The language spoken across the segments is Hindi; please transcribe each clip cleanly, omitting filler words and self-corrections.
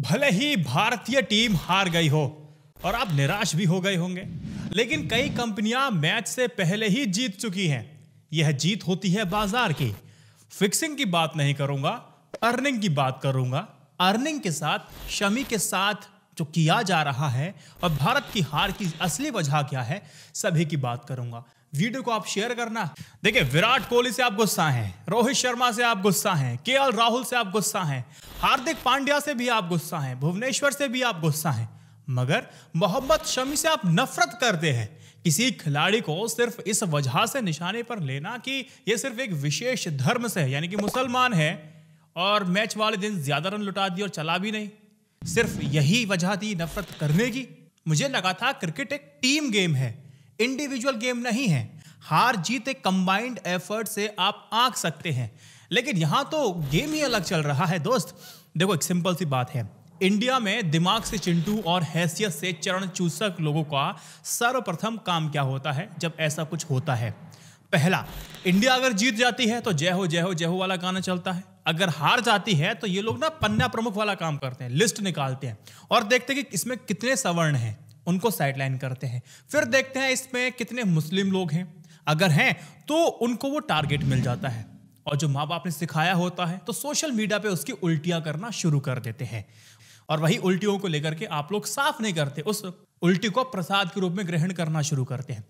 भले ही भारतीय टीम हार गई हो और आप निराश भी हो गए होंगे, लेकिन कई कंपनियां मैच से पहले ही जीत चुकी हैं। यह जीत होती है बाजार की। फिक्सिंग की बात नहीं करूंगा, अर्निंग की बात करूंगा। अर्निंग के साथ शमी के साथ जो किया जा रहा है और भारत की हार की असली वजह क्या है, सभी की बात करूंगा। वीडियो को आप शेयर करना। देखिए, विराट कोहली से आप गुस्सा हैं, रोहित शर्मा से आप गुस्सा हैं, केएल राहुल से आप गुस्सा हैं, हार्दिक पांड्या से भी आप गुस्सा हैं, भुवनेश्वर से भी आप गुस्सा हैं, मगर मोहम्मद शमी से आप नफरत करते हैं। किसी खिलाड़ी को सिर्फ इस वजह से निशाने पर लेना कि यह सिर्फ एक विशेष धर्म से है, यानी कि मुसलमान है और मैच वाले दिन ज्यादा रन लुटा दिए और चला भी नहीं, सिर्फ यही वजह थी नफरत करने की। मुझे लगा था क्रिकेट एक टीम गेम है, इंडिविजुअल गेम नहीं है। हार जीत एक कंबाइंड एफर्ट से आप आंक सकते हैं, लेकिन यहां तो गेम ही अलग चल रहा है दोस्त। देखो, एक सिंपल सी बात है, इंडिया में दिमाग से चिंटू और हैसियत से चरण चूसक लोगों का सर्वप्रथम काम क्या होता है जब ऐसा कुछ होता है? पहला, इंडिया अगर जीत जाती है तो जय हो वाला गाना चलता है। अगर हार जाती है तो ये लोग ना पन्ना प्रमुख वाला काम करते हैं, लिस्ट निकालते हैं और देखते हैं कि इसमें कितने सवर्ण हैं, उनको साइडलाइन करते हैं। फिर देखते हैं इसमें कितने मुस्लिम लोग हैं, अगर हैं तो उनको वो टारगेट मिल जाता है। और जो माँ बाप ने सिखाया होता है तो सोशल मीडिया पे उसकी उल्टियाँ करना शुरू कर देते हैं, और वही उल्टियों को लेकर के आप लोग साफ नहीं करते, उस उल्टी को प्रसाद के रूप में ग्रहण करना शुरू करते हैं।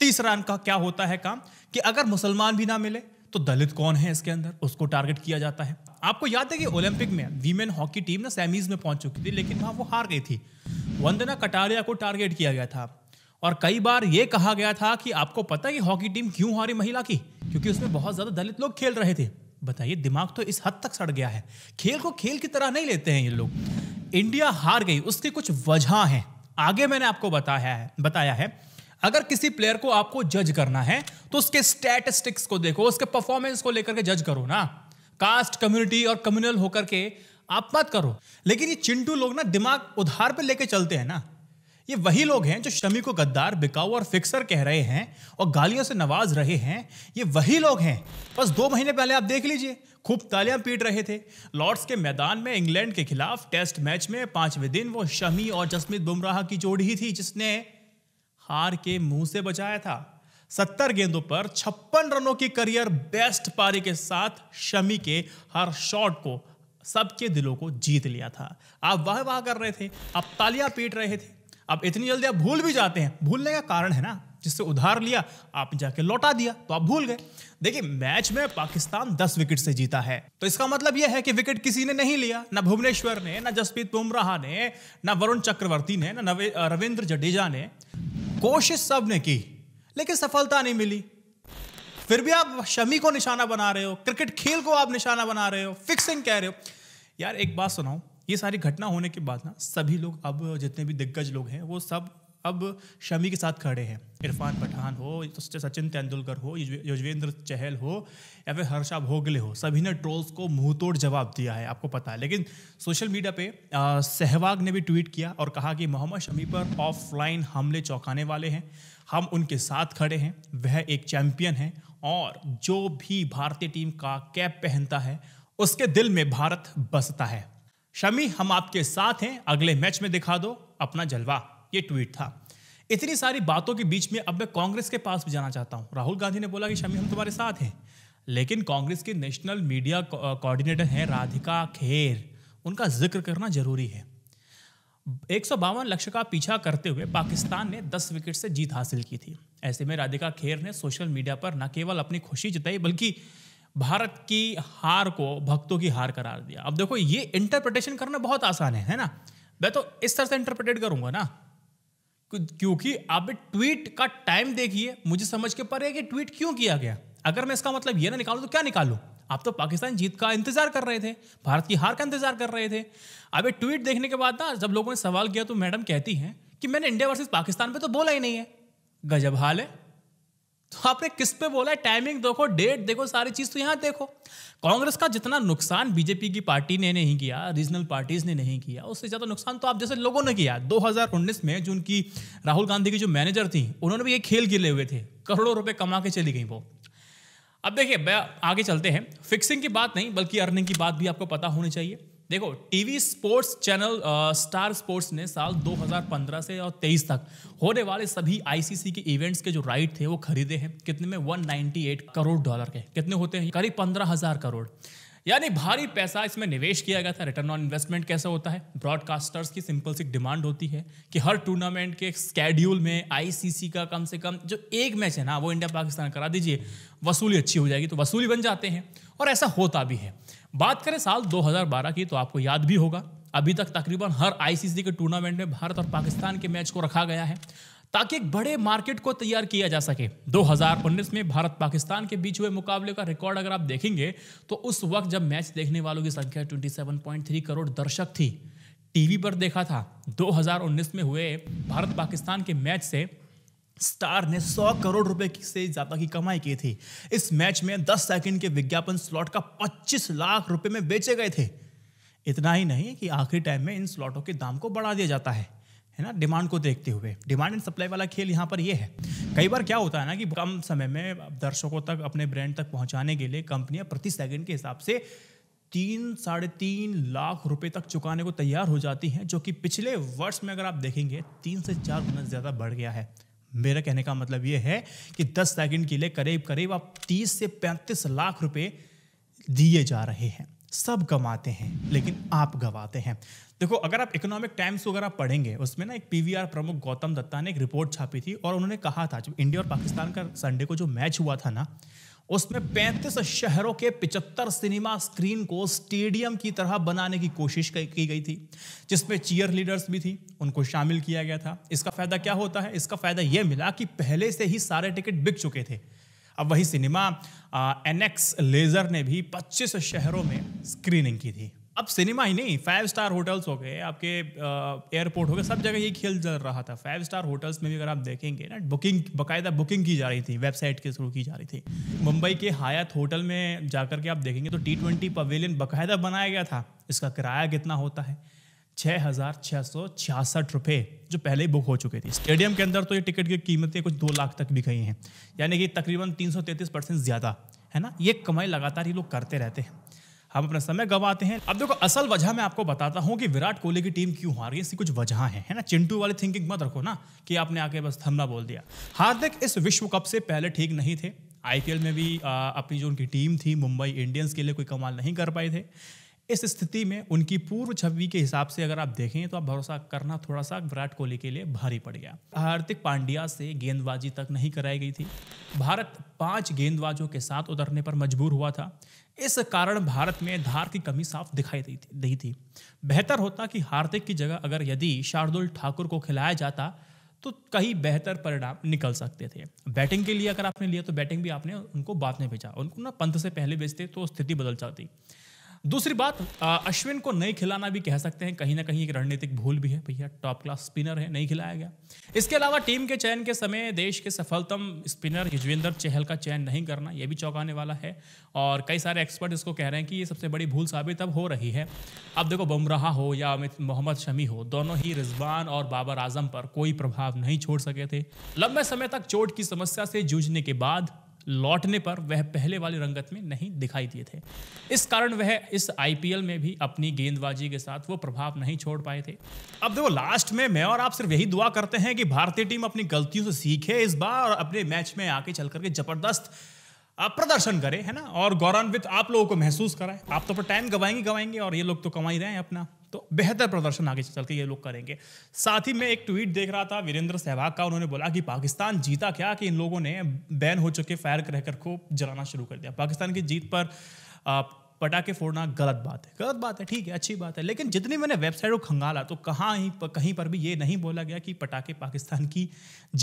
तीसरा इनका क्या होता है काम कि अगर मुसलमान भी ना मिले तो दलित कौन है इसके अंदर, उसको टारगेट किया जाता है। आपको याद है कि ओलंपिक में वीमेन हॉकी टीम ना सेमीज में पहुंच चुकी थी, लेकिन वहाँ वो हार गई थी। वंदना कटारिया को टारगेट किया गया था और कई बार ये कहा गया था कि आपको पता है कि हॉकी टीम क्यों हारी महिला की, क्योंकि उसमें बहुत ज़्यादा दलित लोग खेल रहे थे। बताइए, दिमाग तो इस हद तक सड़ गया है, खेल को खेल की तरह नहीं लेते हैं ये लोग। इंडिया हार गई, उसकी कुछ वजह हैं, आगे मैंने आपको बताया है। अगर किसी प्लेयर को आपको जज करना है तो उसके स्टैटिस्टिक्स को देखो, उसके परफॉर्मेंस को लेकर के जज करो ना, कास्ट कम्युनिटी और कम्युनल होकर के आप मत करो। लेकिन ये चिंटू लोग ना दिमाग उधार पे लेके चलते हैं ना, ये वही लोग हैं जो शमी को गद्दार, बिकाऊ और फिक्सर कह रहे हैं और गालियों से नवाज रहे हैं। ये वही लोग हैं, बस 2 महीने पहले आप देख लीजिए, खूब तालियां पीट रहे थे लॉर्ड्स के मैदान में इंग्लैंड के खिलाफ टेस्ट मैच में। 5वें दिन वो शमी और जसप्रीत बुमराह की जोड़ी ही थी जिसने हार के मुंह से बचाया था। 70 गेंदों पर 56 रनों की करियर बेस्ट पारी के साथ शमी के हर शॉट को सबके दिलों को जीत लिया था। आप वाह वाह कर रहे थे, आप तालियां पीट रहे थे, अब इतनी जल्दी आप भूल भी जाते हैं। भूलने का कारण है ना, जिससे उधार लिया आप जाके लौटा दिया तो आप भूल गए। देखिए, मैच में पाकिस्तान 10 विकेट से जीता है, तो इसका मतलब यह है कि विकेट किसी ने नहीं लिया, ना भुवनेश्वर ने, ना जसप्रीत बुमराह ने, ना वरुण चक्रवर्ती ने, ना रविंद्र जडेजा ने। कोशिश सब ने की, लेकिन सफलता नहीं मिली। फिर भी आप शमी को निशाना बना रहे हो, क्रिकेट खेल को आप निशाना बना रहे हो, फिक्सिंग कह रहे हो। यार एक बात सुनाओ, ये सारी घटना होने के बाद ना सभी लोग, अब जितने भी दिग्गज लोग हैं वो सब अब शमी के साथ खड़े हैं। इरफान पठान हो, सचिन तेंदुलकर हो, युजवेंद्र चहल हो, या फिर हर्षा भोगले हो, सभी ने ट्रोल्स को मुंहतोड़ जवाब दिया है, आपको पता है। लेकिन सोशल मीडिया पे सहवाग ने भी ट्वीट किया और कहा कि मोहम्मद शमी पर ऑफलाइन हमले चौंकाने वाले हैं, हम उनके साथ खड़े हैं, वह एक चैंपियन है और जो भी भारतीय टीम का कैप पहनता है उसके दिल में भारत बसता है। शमी, हम आपके साथ हैं, अगले मैच में दिखा दो अपना जलवा, ये ट्वीट था। इतनी सारी बातों के बीच में अब मैं कांग्रेस के पास भी जाना चाहता हूं। राहुल गांधी ने बोला कि शमी हम तुम्हारे साथ हैं, लेकिन कांग्रेस के नेशनल मीडिया कोऑर्डिनेटर हैं राधिका खेर, उनका जिक्र करना जरूरी है। 152 लक्ष्य का पीछा करते हुए पाकिस्तान ने 10 विकेट से जीत हासिल की थी। ऐसे में राधिका खेर ने सोशल मीडिया पर न केवल अपनी खुशी जताई बल्कि भारत की हार को भक्तों की हार करार दिया। अब देखो, ये इंटरप्रिटेशन करना बहुत आसान है ना, मैं तो इस तरह से इंटरप्रिटेट करूंगा ना, क्योंकि आप ट्वीट का टाइम देखिए, मुझे समझ के परे कि ट्वीट क्यों किया गया। अगर मैं इसका मतलब ये ना निकालूं तो क्या निकालूं? आप तो पाकिस्तान जीत का इंतजार कर रहे थे, भारत की हार का इंतजार कर रहे थे। अब ट्वीट देखने के बाद ना जब लोगों ने सवाल किया तो मैडम कहती हैं कि मैंने इंडिया वर्सेस पाकिस्तान पे तो बोला ही नहीं है। गजब हाल है, तो आपने किस पे बोला है? टाइमिंग देखो, डेट देखो, सारी चीज तो यहाँ देखो। कांग्रेस का जितना नुकसान बीजेपी की पार्टी ने नहीं किया, रीजनल पार्टीज ने नहीं किया, उससे ज्यादा नुकसान तो आप जैसे लोगों ने किया। 2019 में जो उनकी राहुल गांधी की जो मैनेजर थी, उन्होंने भी ये खेल खेले हुए थे, करोड़ों रुपए कमा के चली गई वो। अब देखिए, आगे चलते हैं। फिक्सिंग की बात नहीं बल्कि अर्निंग की बात भी आपको पता होनी चाहिए। देखो TV sports channel star sports ने साल 2015 से और 23 तक होने वाले सभी आईसीसी के इवेंट्स के जो राइट थे वो खरीदे हैं कितने में $198 करोड़ के, कितने होते हैं करीब 15,000 करोड़, यानी भारी पैसा इसमें निवेश किया गया था। रिटर्न ऑन इन्वेस्टमेंट कैसा होता है, ब्रॉडकास्टर्स की सिंपल सी डिमांड होती है कि हर टूर्नामेंट के स्केड्यूल में आईसीसी का कम से कम जो एक मैच है ना वो इंडिया पाकिस्तान करा दीजिए, वसूली अच्छी हो जाएगी, तो वसूली बन जाते हैं और ऐसा होता भी है। बात करें साल 2012 की तो आपको याद भी होगा अभी तक तकरीबन हर आईसीसी के टूर्नामेंट में भारत और पाकिस्तान के मैच को रखा गया है ताकि एक बड़े मार्केट को तैयार किया जा सके। 2019 में भारत पाकिस्तान के बीच हुए मुकाबले का रिकॉर्ड अगर आप देखेंगे तो उस वक्त जब मैच देखने वालों की संख्या 27.3 करोड़ दर्शक थी, टीवी पर देखा था। 2019 में हुए भारत पाकिस्तान के मैच से स्टार ने 100 करोड़ रुपए से ज्यादा की कमाई की थी। इस मैच में 10 सेकंड के विज्ञापन स्लॉट का 25 लाख रुपए में बेचे गए थे। इतना ही नहीं कि आखिरी टाइम में इन स्लॉटों के दाम को बढ़ा दिया जाता है ना, डिमांड को देखते हुए। डिमांड एंड सप्लाई वाला खेल यहाँ पर ये है। कई बार क्या होता है ना कि कम समय में दर्शकों तक अपने ब्रांड तक पहुँचाने के लिए कंपनियाँ प्रति सेकेंड के हिसाब से 3-3.5 लाख रुपए तक चुकाने को तैयार हो जाती हैं, जो कि पिछले वर्ष में अगर आप देखेंगे 3 से 4 गुना ज़्यादा बढ़ गया है। मेरा कहने का मतलब यह है कि 10 सेकंड के लिए करीब करीब आप 30 से 35 लाख रुपए दिए जा रहे हैं। सब कमाते हैं लेकिन आप गवाते हैं। देखो अगर आप इकोनॉमिक टाइम्स वगैरह पढ़ेंगे उसमें ना एक पीवीआर प्रमुख गौतम दत्ता ने एक रिपोर्ट छापी थी और उन्होंने कहा था जो इंडिया और पाकिस्तान का संडे को जो मैच हुआ था ना उसमें 35 शहरों के 75 सिनेमा स्क्रीन को स्टेडियम की तरह बनाने की कोशिश की गई थी, जिसमें चीयर लीडर्स भी थी, उनको शामिल किया गया था। इसका फायदा क्या होता है, इसका फायदा यह मिला कि पहले से ही सारे टिकट बिक चुके थे। अब वही सिनेमा एनएक्स लेजर ने भी 25 शहरों में स्क्रीनिंग की थी। अब सिनेमा ही नहीं, 5 स्टार होटल्स हो गए, आपके एयरपोर्ट हो गए, सब जगह ये खेल चल रहा था। 5 स्टार होटल्स में भी अगर आप देखेंगे ना बुकिंग बाकायदा बुकिंग की जा रही थी, वेबसाइट के थ्रू की जा रही थी। मुंबई के हायत होटल में जाकर के आप देखेंगे तो T20 पवेलियन बाकायदा बनाया गया था। इसका किराया कितना होता है, 6,666 रुपये, जो पहले ही बुक हो चुके थे। स्टेडियम के अंदर तो ये टिकट की कीमतें कुछ 2 लाख तक भी गई हैं, यानी कि तकरीबन 333% ज़्यादा है ना। ये कमाई लगातार ये लोग करते रहते हैं, हम अपना समय गवाते हैं। अब देखो असल वजह मैं आपको बताता हूँ कि विराट कोहली की टीम क्यों हार रही है, इसकी कुछ वजह है ना। चिंटू वाली थिंकिंग मत रखो ना कि आपने आके बस थमला बोल दिया। हार्दिक इस विश्व कप से पहले ठीक नहीं थे, आईपीएल में भी अपनी जो उनकी टीम थी मुंबई इंडियंस के लिए कोई कमाल नहीं कर पाए थे। इस स्थिति में उनकी पूर्व छवि के हिसाब से अगर आप देखें तो आप भरोसा करना थोड़ा सा विराट कोहली के लिए भारी पड़ गया। हार्दिक पांड्या से गेंदबाजी तक नहीं कराई गई थी, भारत 5 गेंदबाजों के साथ उतरने पर मजबूर हुआ था। इस कारण भारत में धार की कमी साफ दिखाई दी थी। बेहतर होता कि हार्दिक की जगह अगर यदि शार्दुल ठाकुर को खिलाया जाता तो कहीं बेहतर परिणाम निकल सकते थे। बैटिंग के लिए अगर आपने लिया तो बैटिंग भी आपने उनको बाद में भेजा, उनको ना पंत से पहले भेजते तो स्थिति बदल जाती। दूसरी बात, अश्विन को नहीं खिलाना भी कह सकते हैं, कहीं ना कहीं एक रणनीतिक भूल भी है। भैया टॉप क्लास स्पिनर है, नहीं खिलाया गया। इसके अलावा टीम के चयन के समय देश के सफलतम स्पिनर युजवेंद्र चहल का चयन नहीं करना, यह भी चौंकाने वाला है और कई सारे एक्सपर्ट इसको कह रहे हैं कि ये सबसे बड़ी भूल साबित अब हो रही है। अब देखो बुमराह हो या मोहम्मद शमी हो, दोनों ही रिजवान और बाबर आजम पर कोई प्रभाव नहीं छोड़ सके थे। लंबे समय तक चोट की समस्या से जूझने के बाद लौटने पर वह पहले वाली रंगत में नहीं दिखाई दिए थे। इस कारण वह इस आईपीएल में भी अपनी गेंदबाजी के साथ वो प्रभाव नहीं छोड़ पाए थे। अब देखो लास्ट में मैं और आप सिर्फ यही दुआ करते हैं कि भारतीय टीम अपनी गलतियों से सीखे इस बार और अपने मैच में आके चल करके जबरदस्त प्रदर्शन करे, है ना, और गौरवान्वित आप लोगों को महसूस कराए। आप तो पर टाइम गवाएंगे और ये लोग तो कमा ही रहे हैं अपना, तो बेहतर प्रदर्शन आगे चल के ये लोग करेंगे। साथ ही मैं एक ट्वीट देख रहा था वीरेंद्र सहवाग का, उन्होंने बोला कि पाकिस्तान जीता क्या कि इन लोगों ने बैन हो चुके फायर क्रैकर को जलाना शुरू कर दिया। पाकिस्तान की जीत पर पटाखे फोड़ना गलत बात है, ठीक है, अच्छी बात है, लेकिन जितनी मैंने वेबसाइट को खंगाला तो कहीं पर भी ये नहीं बोला गया कि पटाखे पाकिस्तान की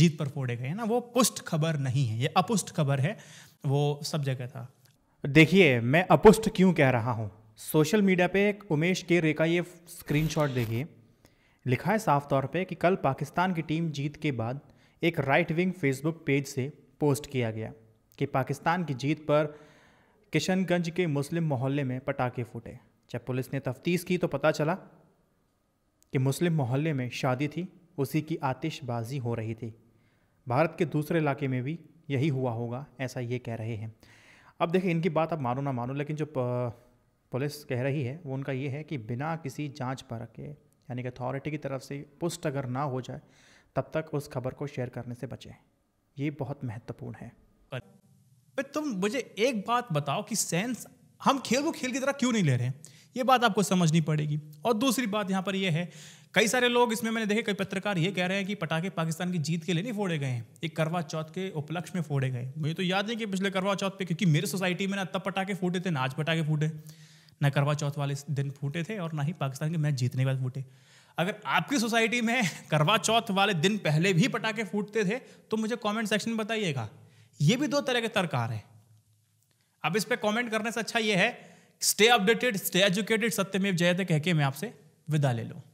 जीत पर फोड़े गए, है ना। वो पुष्ट खबर नहीं है, ये अपुष्ट खबर है, वो सब जगह था। देखिए मैं अपुष्ट क्यों कह रहा हूँ, सोशल मीडिया पे एक उमेश के रे का ये स्क्रीनशॉट देखिए, लिखा है साफ तौर पे कि कल पाकिस्तान की टीम जीत के बाद एक राइट विंग फेसबुक पेज से पोस्ट किया गया कि पाकिस्तान की जीत पर किशनगंज के मुस्लिम मोहल्ले में पटाखे फूटे। जब पुलिस ने तफ्तीश की तो पता चला कि मुस्लिम मोहल्ले में शादी थी, उसी की आतिशबाजी हो रही थी। भारत के दूसरे इलाके में भी यही हुआ होगा, ऐसा ये कह रहे हैं। अब देखिए इनकी बात आप मानो ना मानो, लेकिन जो पुलिस कह रही है वो उनका ये है कि बिना किसी जांच परखे यानी कि अथॉरिटी की तरफ से पुष्ट अगर ना हो जाए तब तक उस खबर को शेयर करने से बचें। ये बहुत महत्वपूर्ण है। तुम मुझे एक बात बताओ कि सेंस हम खेल को खेल की तरह क्यों नहीं ले रहे हैं, ये बात आपको समझनी पड़ेगी। और दूसरी बात यहाँ पर यह है, कई सारे लोग इसमें मैंने देखे, कई पत्रकार ये कह रहे हैं कि पटाखे पाकिस्तान की जीत के लिए नहीं फोड़े गए हैं, एक करवा चौथ के उपलक्ष्य में फोड़े गए। मुझे तो याद नहीं कि पिछले करवा चौथ पे, क्योंकि मेरे सोसाइटी में ना तब पटाखे फूटे थे ना आज पटाखे फूटे, ना करवा चौथ वाले दिन फूटे थे और ना ही पाकिस्तान के मैच जीतने के बाद फूटे। अगर आपकी सोसाइटी में करवा चौथ वाले दिन पहले भी पटाखे फूटते थे तो मुझे कॉमेंट सेक्शन में बताइएगा। ये भी दो तरह के तर्कार हैं। अब इस पर कॉमेंट करने से अच्छा ये है, स्टे अपडेटेड, स्टे एजुकेटेड, सत्यमेव जयते कह के मैं आपसे विदा ले लूं।